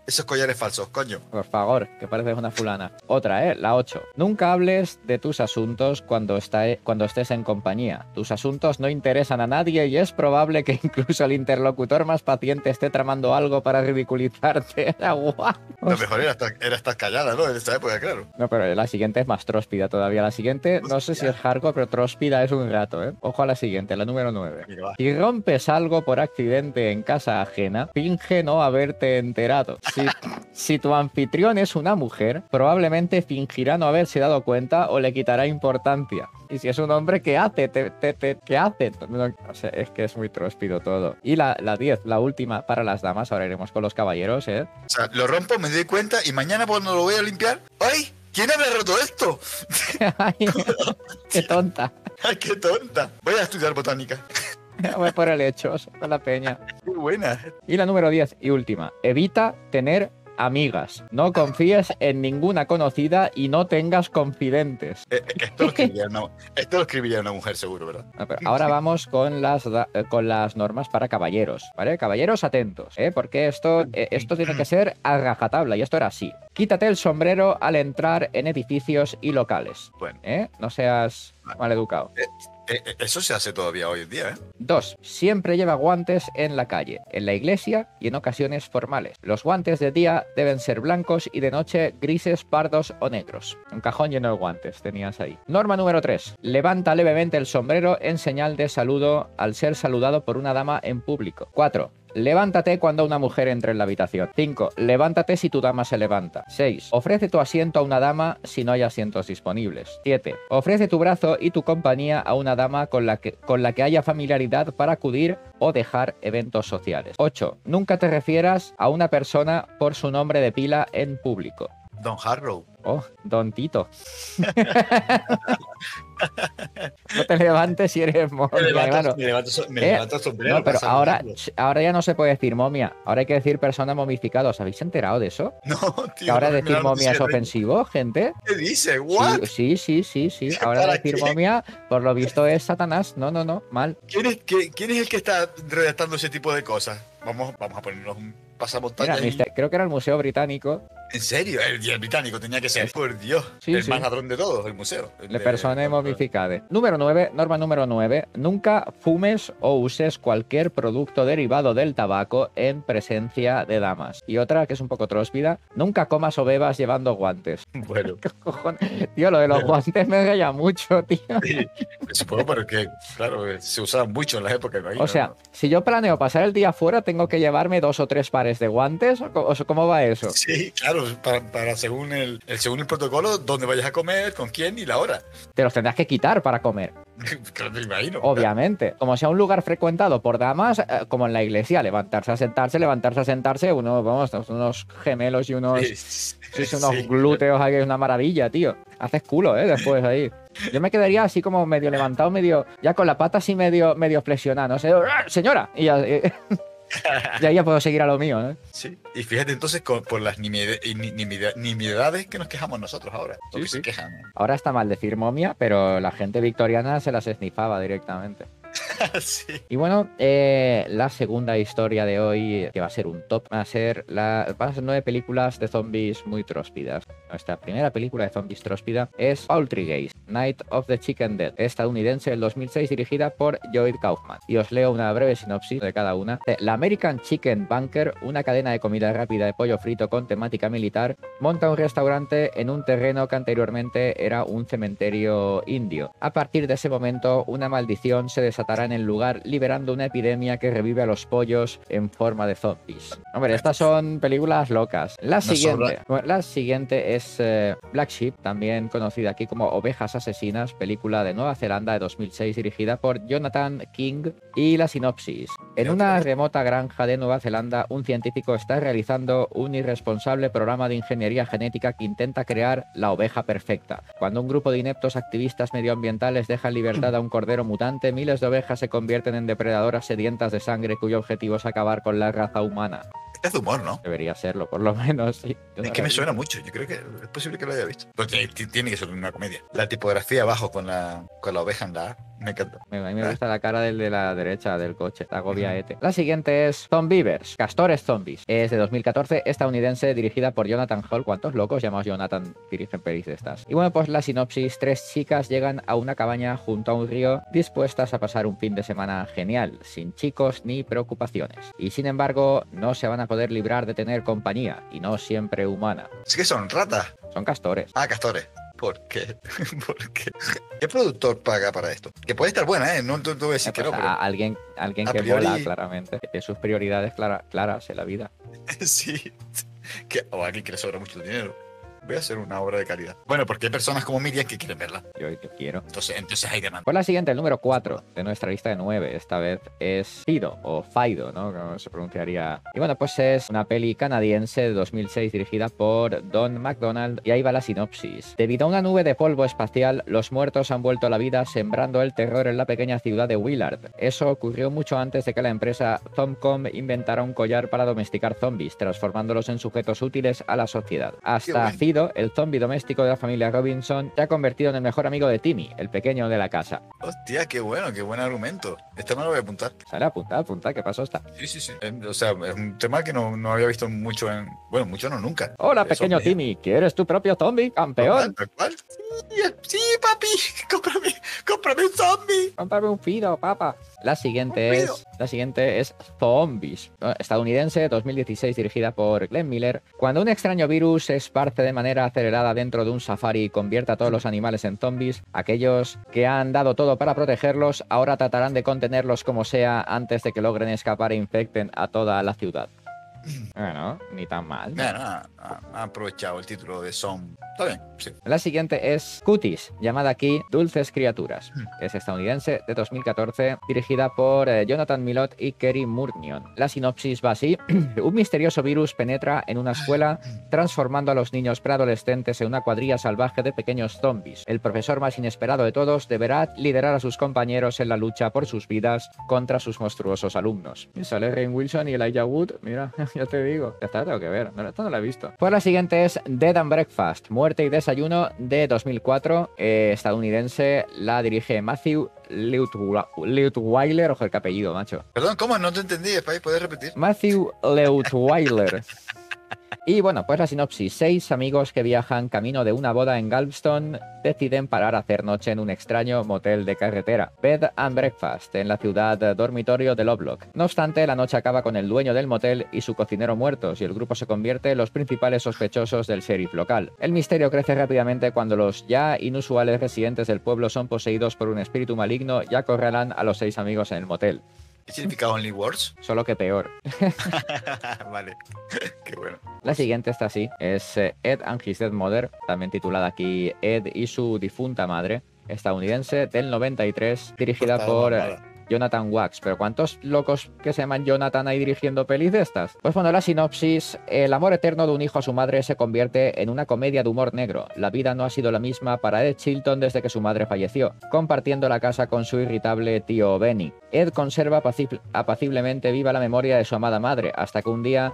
esos collares falsos, coño. Por favor, que pareces una fulana. Otra, la 8. Nunca hables de tus asuntos cuando estés en compañía. Tus asuntos no interesan a nadie y es probable que incluso el interlocutor más paciente esté tramando algo para ridiculizarte. Lo mejor era estar callada, ¿no? En esa época, claro. No, pero la siguiente es más tróspida todavía. La siguiente, no sé si es hardcore, pero tróspida es un rato, ¿eh? Ojo a la siguiente, la número 9. Si rompes algo por accidente en casa ajena, finge no haberte enterado. Si tu anfitrión es una mujer, probablemente fingirá no haberse dado cuenta o le quitará importancia. Y si es un hombre, ¿qué hace? ¿Qué hace? No, o sea, es que es muy tróspido todo. Y la 10, la última para las damas, ahora iremos con los caballeros, ¿eh? O sea, lo rompo, me doy cuenta y mañana cuando lo voy a limpiar... ¡Ay! ¿Quién habrá roto esto? Ay, ¡qué tonta! ¡Ay, qué tonta! Voy a estudiar botánica. Voy por helechos, con la peña. Qué buena. Y la número 10 y última. Evita tener amigas. No confíes en ninguna conocida y no tengas confidentes. Esto lo escribiría una mujer seguro, ¿verdad? No, pero ahora vamos con las normas para caballeros, ¿vale? Caballeros atentos, ¿eh? Porque esto tiene que ser a rajatabla y esto era así. Quítate el sombrero al entrar en edificios y locales. Bueno. ¿Eh? No seas maleducado. Eso se hace todavía hoy en día, ¿eh? 2. Siempre lleva guantes en la calle, en la iglesia y en ocasiones formales. Los guantes de día deben ser blancos y de noche grises, pardos o negros. Un cajón lleno de guantes tenías ahí. Norma número 3. Levanta levemente el sombrero en señal de saludo al ser saludado por una dama en público. 4. Levántate cuando una mujer entre en la habitación. 5. Levántate si tu dama se levanta. 6. Ofrece tu asiento a una dama si no hay asientos disponibles. 7. Ofrece tu brazo y tu compañía a una dama con la que haya familiaridad para acudir o dejar eventos sociales. 8. Nunca te refieras a una persona por su nombre de pila en público. Don Harlow. Oh, Don Tito. No te levantes si eres momia. Me levanto sombrero. No, pero ahora ya no se puede decir momia. Ahora hay que decir persona momificada. ¿Os habéis enterado de eso? No, tío. ¿Que ahora decir momia es ofensivo, gente? ¿Qué dice? ¿What? Sí. Ahora decir momia, por lo visto, es Satanás. No, mal. ¿Quién es el que está redactando ese tipo de cosas? Vamos a ponernos un pasamontañas. Creo que era el Museo Británico. ¿En serio? El británico tenía que ser, por Dios, el más ladrón de todos, el museo. De personas momificadas. Número 9, norma número 9. Nunca fumes o uses cualquier producto derivado del tabaco en presencia de damas. Y otra, que es un poco tróspida, nunca comas o bebas llevando guantes. Bueno. Tío, lo de los guantes me engaña mucho, tío. Sí, supongo porque, claro, se usaban mucho en las épocas. Imagino, o sea, ¿no? Si yo planeo pasar el día afuera, ¿tengo que llevarme 2 o 3 pares de guantes? ¿O cómo va eso? Sí, claro. Para según el protocolo, dónde vayas a comer, con quién y la hora. Te los tendrás que quitar para comer. Claro, me imagino. Obviamente. Como sea un lugar frecuentado por damas, como en la iglesia, levantarse a sentarse, unos gemelos y unos, unos glúteos ahí, es una maravilla, tío. Haces culo, después ahí. Yo me quedaría así como medio levantado, medio, ya con la pata así medio flexionada, no sé, señora, y ya... Y ahí ya puedo seguir a lo mío, ¿no? Sí. Y fíjate entonces por las nimiedades que nos quejamos nosotros ahora. Sí. Se quejan. Ahora está mal decir momia, pero la gente victoriana se las esnifaba directamente. Sí. Y bueno, la segunda historia de hoy, que va a ser un top, van a ser 9 películas de zombies muy tróspidas. Nuestra primera película de zombies tróspida es Poultrygeist, Night of the Chicken Dead, estadounidense del 2006, dirigida por Lloyd Kaufman. Y os leo una breve sinopsis de cada una. La American Chicken Bunker, una cadena de comida rápida de pollo frito con temática militar, monta un restaurante en un terreno que anteriormente era un cementerio indio. A partir de ese momento, una maldición se desatará en el lugar, liberando una epidemia que revive a los pollos en forma de zombies. Hombre, estas son películas locas. La siguiente es Black Sheep, también conocida aquí como Ovejas Asesinas, película de Nueva Zelanda de 2006 dirigida por Jonathan King. Y la sinopsis: en una remota granja de Nueva Zelanda, un científico está realizando un irresponsable programa de ingeniería genética que intenta crear la oveja perfecta. Cuando un grupo de ineptos activistas medioambientales deja en libertad a un cordero mutante, miles de ovejas se convierten en depredadoras sedientas de sangre cuyo objetivo es acabar con la raza humana. Es de humor, ¿no? Debería serlo, por lo menos. Sí. Es que me suena mucho, yo creo que es posible que lo haya visto. Porque tiene que ser una comedia. La tipografía abajo con la oveja en la A, me encanta. A mí me gusta la cara del de la derecha del coche, la gobiaete. La siguiente es Zombievers, Castores Zombies. Es de 2014, estadounidense, dirigida por Jonathan Hall. ¿Cuántos locos llamados Jonathan dirigen pelis de estas? Y bueno, pues la sinopsis: tres chicas llegan a una cabaña junto a un río dispuestas a pasar un fin de semana genial, sin chicos ni preocupaciones. Y sin embargo, no se van a poder librar de tener compañía, y no siempre humana. Sí que son ratas. Son castores. Ah, castores. ¿Por qué? ¿Por qué? ¿Qué productor paga para esto? Que puede estar buena, ¿eh? No voy a decir que no, pero... Alguien que mola, claramente. Que tiene sus prioridades claras en la vida. Sí. O alguien que le sobra mucho dinero. Voy a hacer una obra de calidad. Bueno, porque hay personas como Miriam que quieren verla. Yo quiero. Entonces hay demanda. Pues la siguiente, el número 4 de nuestra lista de 9, esta vez es Fido, o Fido, ¿no? Como se pronunciaría. Y bueno, pues es una peli canadiense de 2006 dirigida por Don McDonald. Y ahí va la sinopsis. Debido a una nube de polvo espacial, los muertos han vuelto a la vida, sembrando el terror en la pequeña ciudad de Willard. Eso ocurrió mucho antes de que la empresa Thomcom inventara un collar para domesticar zombies, transformándolos en sujetos útiles a la sociedad. Hasta Fido, el zombi doméstico de la familia Robinson, se ha convertido en el mejor amigo de Timmy, el pequeño de la casa. Hostia, qué bueno, qué buen argumento. Este me lo voy a apuntar. Sale, apuntar, ¿qué pasó esta? Sí. O sea, es un tema que no había visto mucho en... Bueno, mucho no, nunca. Hola, pequeño Timmy, ¿quieres tu propio zombi, campeón? ¿Cuál? Sí, papi, cómprame un zombi. Cómprame un Fido, papá. La siguiente es Zombies, estadounidense, 2016, dirigida por Glenn Miller. Cuando un extraño virus se esparce de manera acelerada dentro de un safari y convierte a todos los animales en zombies, aquellos que han dado todo para protegerlos ahora tratarán de contenerlos como sea antes de que logren escapar e infecten a toda la ciudad. Bueno, ni tan mal. Bueno, ha aprovechado el título de Zombie. Está bien, sí. La siguiente es Cuties, llamada aquí Dulces Criaturas. Es estadounidense, de 2014, dirigida por Jonathan Millot y Kerry Murnion. La sinopsis va así. Un misterioso virus penetra en una escuela, transformando a los niños preadolescentes en una cuadrilla salvaje de pequeños zombies. El profesor más inesperado de todos deberá liderar a sus compañeros en la lucha por sus vidas contra sus monstruosos alumnos. Y sale Rainn Wilson y Elijah Wood, mira... Ya te digo, ya está, tengo que ver, esto no lo he visto. Pues la siguiente es Dead and Breakfast, Muerte y Desayuno, de 2004, estadounidense, la dirige Matthew Leutwiler, ojo el que apellido, macho. Perdón, ¿cómo? No te entendí, ¿puedes repetir? Matthew Leutwiler. Y bueno, pues la sinopsis: 6 amigos que viajan camino de una boda en Galveston deciden parar a hacer noche en un extraño motel de carretera, Bed and Breakfast, en la ciudad dormitorio de Lovelock. No obstante, la noche acaba con el dueño del motel y su cocinero muertos, y el grupo se convierte en los principales sospechosos del sheriff local. El misterio crece rápidamente cuando los ya inusuales residentes del pueblo son poseídos por un espíritu maligno y acorralan a los 6 amigos en el motel. ¿Qué significa Only Words? Solo que peor. Vale, qué bueno. La siguiente, esta sí, es Ed and His Dead Mother, también titulada aquí Ed y su difunta madre, estadounidense, del 93, dirigida por... Jonathan Wax. Pero ¿cuántos locos que se llaman Jonathan hay dirigiendo pelis de estas? Pues bueno, la sinopsis: el amor eterno de un hijo a su madre se convierte en una comedia de humor negro. La vida no ha sido la misma para Ed Chilton desde que su madre falleció, compartiendo la casa con su irritable tío Benny. Ed conserva apaciblemente viva la memoria de su amada madre, hasta que un día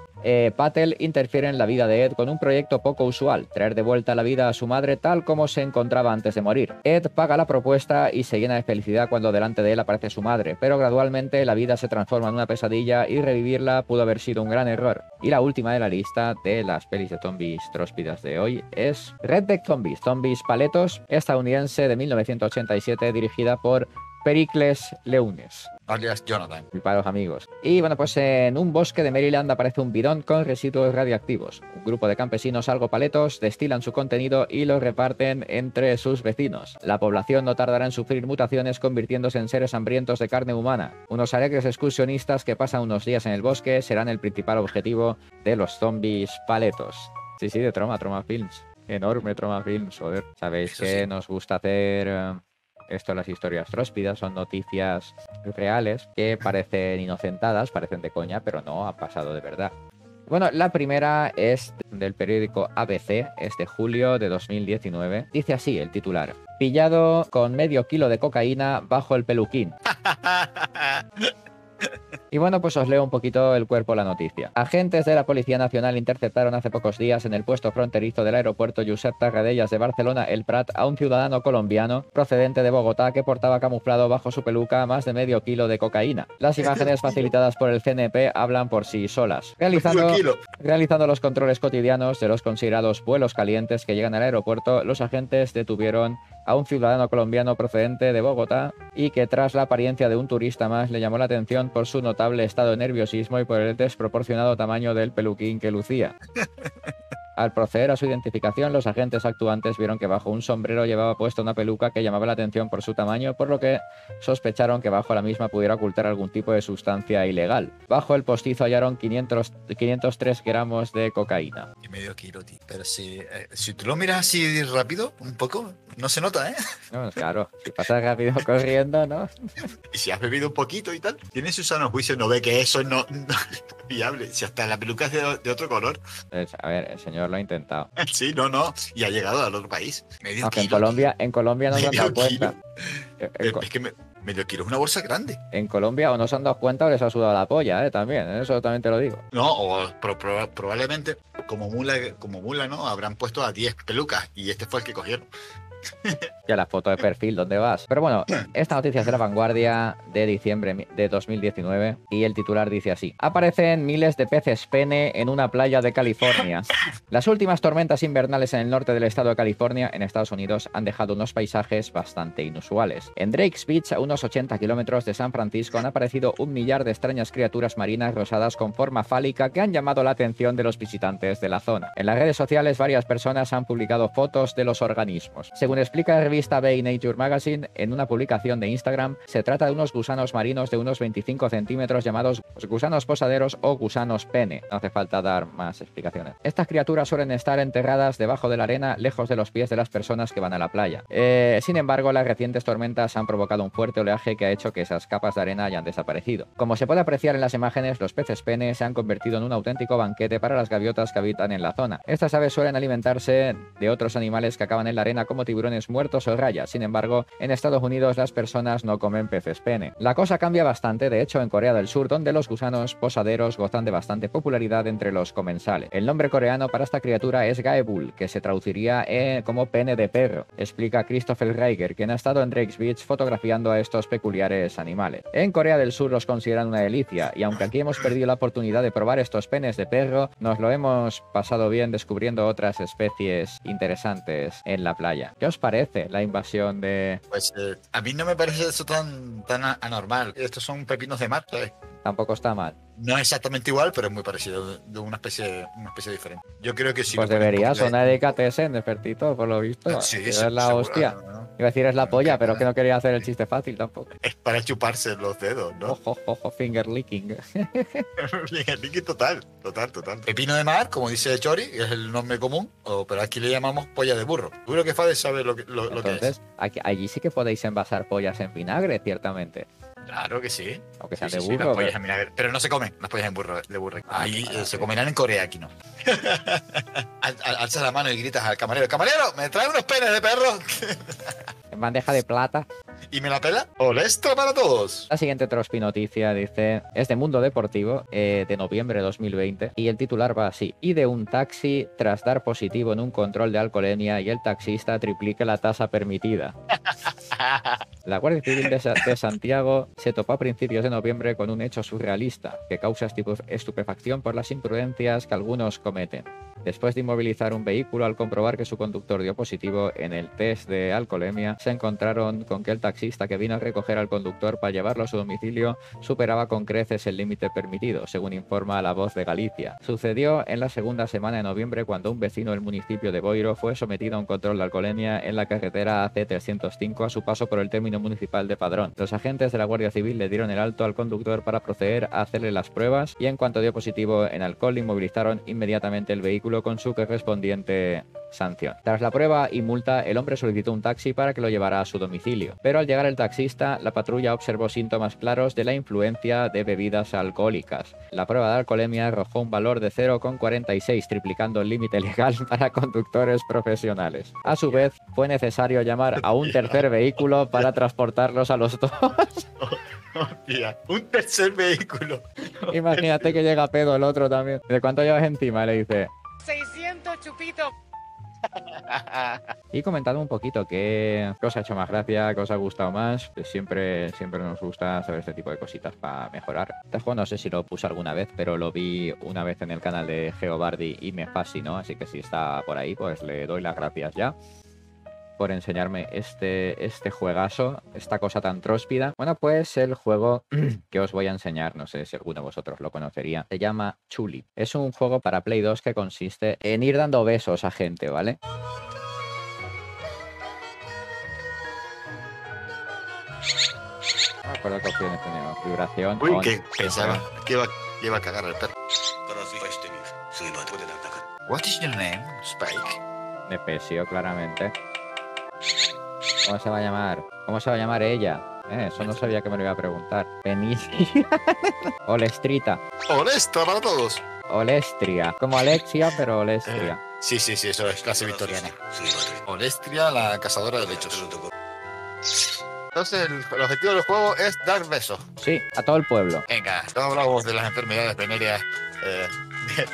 Patel interfiere en la vida de Ed con un proyecto poco usual: traer de vuelta la vida a su madre tal como se encontraba antes de morir. Ed paga la propuesta y se llena de felicidad cuando delante de él aparece su madre, pero gradualmente la vida se transforma en una pesadilla y revivirla pudo haber sido un gran error. Y la última de la lista de las pelis de zombies tróspidas de hoy es Redneck Zombies, Zombies Paletos, estadounidense, de 1987, dirigida por Pericles Leunes, alias Jonathan, y para los amigos. Y bueno, pues en un bosque de Maryland aparece un bidón con residuos radioactivos. Un grupo de campesinos algo paletos destilan su contenido y lo reparten entre sus vecinos. La población no tardará en sufrir mutaciones, convirtiéndose en seres hambrientos de carne humana. Unos alegres excursionistas que pasan unos días en el bosque serán el principal objetivo de los zombies paletos. Sí, de Troma Films. Enorme Troma Films, joder. Sabéis que nos gusta hacer... Esto, las historias tróspidas, son noticias reales que parecen inocentadas, parecen de coña, pero no, han pasado de verdad. Bueno, la primera es del periódico ABC, es de julio de 2019. Dice así el titular: pillado con medio kilo de cocaína bajo el peluquín. Y bueno, pues os leo un poquito el cuerpo de la noticia. Agentes de la Policía Nacional interceptaron hace pocos días en el puesto fronterizo del aeropuerto Josep Tarradellas de Barcelona, el Prat, a un ciudadano colombiano procedente de Bogotá que portaba camuflado bajo su peluca más de medio kilo de cocaína. Las imágenes facilitadas por el CNP hablan por sí solas. Realizando los controles cotidianos de los considerados vuelos calientes que llegan al aeropuerto, los agentes detuvieron a un ciudadano colombiano procedente de Bogotá y que, tras la apariencia de un turista más, le llamó la atención por su notable estado de nerviosismo y por el desproporcionado tamaño del peluquín que lucía. Al proceder a su identificación, los agentes actuantes vieron que bajo un sombrero llevaba puesta una peluca que llamaba la atención por su tamaño, por lo que sospecharon que bajo la misma pudiera ocultar algún tipo de sustancia ilegal. Bajo el postizo hallaron 503 gramos de cocaína. Y medio kilo, tío. Pero si tú lo miras así rápido, un poco... No se nota, ¿eh? No, claro, si pasas rápido corriendo, ¿no? Y si has bebido un poquito y tal. Tiene su sano juicio, no ve que eso no es viable. Si hasta la peluca es de otro color. Pues, a ver, el señor lo ha intentado. Sí, no. Y ha llegado al otro país. Medio kilo. En Colombia no se han dado cuenta. Es que medio kilo es una bolsa grande. En Colombia o no se han dado cuenta o les ha sudado la polla, también. Eso también te lo digo. No, o probablemente como mula, ¿no? Habrán puesto a 10 pelucas y este fue el que cogieron. Ya la foto de perfil, ¿dónde vas? Pero bueno, esta noticia es de La Vanguardia de diciembre de 2019 y el titular dice así: aparecen miles de peces pene en una playa de California. Las últimas tormentas invernales en el norte del estado de California, en Estados Unidos, han dejado unos paisajes bastante inusuales. En Drake's Beach, a unos 80 kilómetros de San Francisco, han aparecido un millar de extrañas criaturas marinas rosadas con forma fálica que han llamado la atención de los visitantes de la zona. En las redes sociales, varias personas han publicado fotos de los organismos. Según explica la revista Bay Nature Magazine en una publicación de Instagram, se trata de unos gusanos marinos de unos 25 centímetros llamados gusanos posaderos o gusanos pene. No hace falta dar más explicaciones. Estas criaturas suelen estar enterradas debajo de la arena, lejos de los pies de las personas que van a la playa. Sin embargo, las recientes tormentas han provocado un fuerte oleaje que ha hecho que esas capas de arena hayan desaparecido. Como se puede apreciar en las imágenes, los peces pene se han convertido en un auténtico banquete para las gaviotas que habitan en la zona. Estas aves suelen alimentarse de otros animales que acaban en la arena, como tiburones muertos o rayas. Sin embargo, en Estados Unidos las personas no comen peces pene. La cosa cambia bastante, de hecho, en Corea del Sur, donde los gusanos posaderos gozan de bastante popularidad entre los comensales. El nombre coreano para esta criatura es Gaebul, que se traduciría como pene de perro, explica Christopher Reiger, quien ha estado en Drake's Beach fotografiando a estos peculiares animales. En Corea del Sur los consideran una delicia, y aunque aquí hemos perdido la oportunidad de probar estos penes de perro, nos lo hemos pasado bien descubriendo otras especies interesantes en la playa. ¿Qué os parece la invasión de...? Pues a mí no me parece eso tan anormal. Estos son pepinos de mar, ¿sabes? Tampoco está mal. No es exactamente igual, pero es muy parecido, de una especie diferente. Yo creo que sí. Pues debería sonar de KTS en Nefertito, por lo visto. Sí, es la hostia. Iba a decir es la polla, pero que no quería hacer el chiste fácil tampoco. Es para chuparse los dedos, ¿no? Ojo, finger licking. Finger licking total. Pepino de mar, como dice Chori, es el nombre común, pero aquí le llamamos polla de burro. Tú lo que Fades sabe lo que es. Allí sí que podéis envasar pollas en vinagre, ciertamente. Claro que sí. Aunque sean de burro. Sí, pero no se comen las pollas de burro. Ahí se comerán en Corea, aquí no. Alzas la mano y gritas al camarero: ¡Camarero, me trae unos penes de perro! En bandeja de plata. ¿Y me la pela? ¡Olestra para todos! La siguiente Trospi Noticia dice... Es de Mundo Deportivo, de noviembre de 2020. Y el titular va así: y de un taxi tras dar positivo en un control de alcoholemia y el taxista triplica la tasa permitida. La Guardia Civil de Santiago se topó a principios de noviembre con un hecho surrealista que causa estupefacción por las imprudencias que algunos cometen. Después de inmovilizar un vehículo, al comprobar que su conductor dio positivo en el test de alcoholemia, se encontraron con que el taxista que vino a recoger al conductor para llevarlo a su domicilio superaba con creces el límite permitido, según informa La Voz de Galicia. Sucedió en la segunda semana de noviembre, cuando un vecino del municipio de Boiro fue sometido a un control de alcoholemia en la carretera AC305 a su paso por el término municipal de Padrón. Los agentes de la Guardia Civil le dieron el alto al conductor para proceder a hacerle las pruebas y en cuanto dio positivo en alcohol, inmovilizaron inmediatamente el vehículo con su correspondiente sanción. Tras la prueba y multa, el hombre solicitó un taxi para que lo llevara a su domicilio, pero al llegar el taxista, la patrulla observó síntomas claros de la influencia de bebidas alcohólicas. La prueba de alcoholemia arrojó un valor de 0,46, triplicando el límite legal para conductores profesionales. A su vez, fue necesario llamar a un tercer vehículo para transportarlos a los dos. Hostia, un tercer vehículo. Imagínate que llega pedo el otro también. ¿De cuánto llevas encima? Le dice 600 chupitos. Y comentando un poquito qué os ha hecho más gracia, qué os ha gustado más. Siempre nos gusta saber este tipo de cositas para mejorar. Este juego no sé si lo puse alguna vez, pero lo vi una vez en el canal de Geobardi y me fascinó. Así que si está por ahí, pues le doy las gracias ya por enseñarme este juegazo, esta cosa tan tróspida. Bueno, pues el juego que os voy a enseñar, no sé si alguno de vosotros lo conocería, se llama Chulip. Es un juego para Play 2 que consiste en ir dando besos a gente, ¿vale? No me acuerdo qué opciones tenemos. Vibración. Uy, que pensaba que iba a cagar el perro. What is your name, Spike? Me pesó claramente. ¿Cómo se va a llamar? ¿Cómo se va a llamar ella? Eso no sabía que me lo iba a preguntar. Penicia. Olestrita. Olestra a todos. Olestria. Como Alexia, pero Olestria. Sí, eso es clase victoriana. Olestria, la cazadora de lechos. Entonces, el objetivo del juego es dar besos. Sí, a todo el pueblo. Venga, no hablamos de las enfermedades venéreas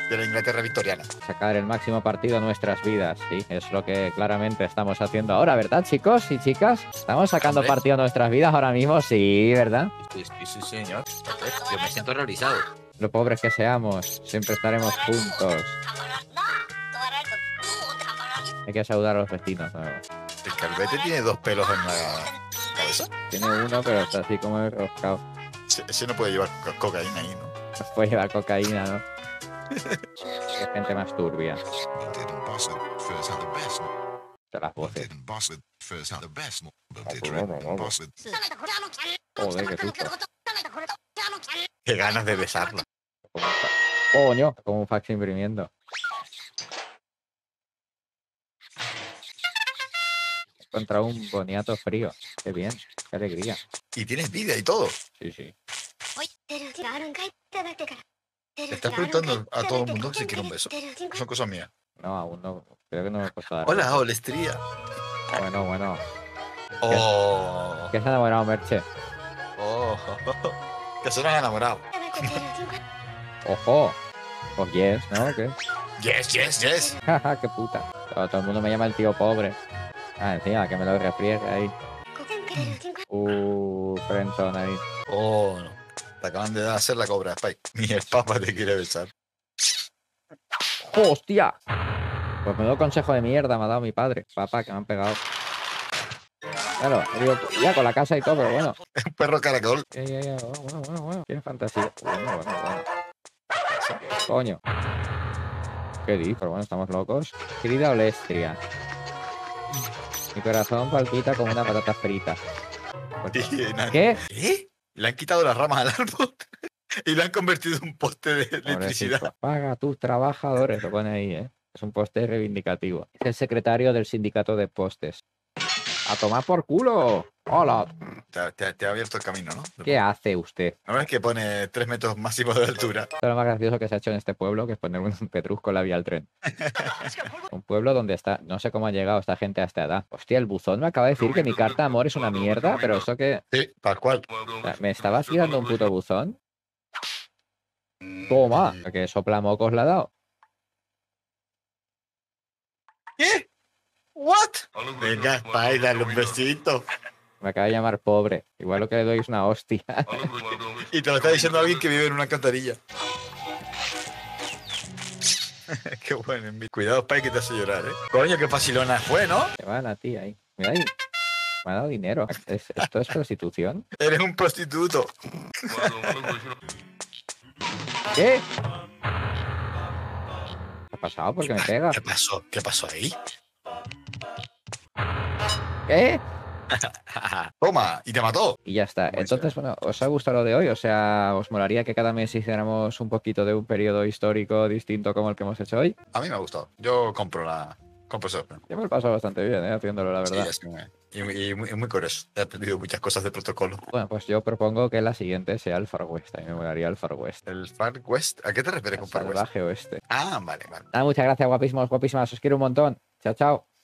de la Inglaterra victoriana. Sacar el máximo partido a nuestras vidas, sí, es lo que claramente estamos haciendo ahora, ¿verdad, chicos y chicas? Estamos sacando partido a nuestras vidas ahora mismo, sí, ¿verdad? Sí, señor. Yo me siento realizado. Lo pobres que seamos, siempre estaremos juntos. Hay que saludar a los vecinos, ¿no? El calvete tiene dos pelos en la cabeza. Tiene uno, pero está así como enroscado. Ese no puede llevar cocaína ahí, ¿no? No puede llevar cocaína, ¿no? Qué gente más turbia. De las voces. Joder, qué susto. Qué ganas de besarla. Coño, como un fax imprimiendo. Contra un boniato frío. Qué bien, qué alegría. Y tienes vida y todo. Sí. Te estás preguntando a todo el mundo si quiere un beso. Son cosas mías. No, aún no. Creo que no me he puesto a dar. Hola, Olestria. Bueno. Oh. ¿Qué se ha enamorado, Merche? Oh. Que se nos ha enamorado. Ojo. Pues yes, ¿no? ¿Qué? Yes. Jaja, qué puta. Todo el mundo me llama el tío pobre. Ah, encima, que me lo refriegue ahí. Frentón ahí. Oh, no. Te acaban de hacer la cobra, Spike. Ni el papa te quiere besar. ¡Hostia! Pues menudo consejo de mierda me ha dado mi padre. Papá, que me han pegado. Claro, digo, ya con la casa y todo, pero bueno. Un perro caracol. Ya. Bueno. Tiene fantasía. Bueno. Coño. ¿Qué dices? Pero bueno, estamos locos. Querida Olestria. Mi corazón palpita como una patata frita. ¿Qué? ¿Eh? Le han quitado las ramas al árbol y lo han convertido en un poste de electricidad. Pobrecito. Paga a tus trabajadores, lo pone ahí, ¿eh? Es un poste reivindicativo. Es el secretario del sindicato de postes. ¡A tomar por culo! ¡Hola! Te ha abierto el camino, ¿no? ¿Qué hace usted? No ves que pone 3 metros máximos de altura. Esto es lo más gracioso que se ha hecho en este pueblo, que es poner un petrusco en la vía al tren. Un pueblo donde está... No sé cómo ha llegado esta gente a esta edad. Hostia, el buzón me acaba de decir que mi carta de amor es una mierda, pero eso que... Sí, tal cual. O sea, ¿me estabas tirando un puto buzón? ¡Toma! Que soplamocos le ha dado. ¿Qué? ¿What? Venga, Spike, dale un besito. Me acaba de llamar pobre. Igual lo que le doy es una hostia. Y te lo está diciendo alguien que vive en una alcantarilla. Qué bueno, envidia. Cuidado, Spike, que te hace llorar, ¿eh? Coño, qué facilona fue, ¿no? Te va la tía ahí. Mira ahí. Me ha dado dinero. ¿Esto es prostitución? Eres un prostituto. ¿Qué? ¿Qué ha pasado? ¿Por qué me pega? ¿Qué pasó? ¿Qué pasó ahí? ¿Qué? Toma, y te mató. Y ya está. Entonces, bueno, ¿os ha gustado lo de hoy? O sea, ¿os molaría que cada mes hiciéramos un poquito de un periodo histórico distinto como el que hemos hecho hoy? A mí me ha gustado. Yo compro la... Compro eso. Yo me lo he pasado bastante bien, haciéndolo, la verdad. Sí, es que muy curioso. He aprendido muchas cosas de protocolo. Bueno, pues yo propongo que la siguiente sea el Far West. A mí me molaría el Far West. ¿El Far West? ¿A qué te refieres con Far West? El salvaje oeste. Ah, vale, vale. Muchas gracias, guapísimos, guapísimas. Os quiero un montón. Chao, chao.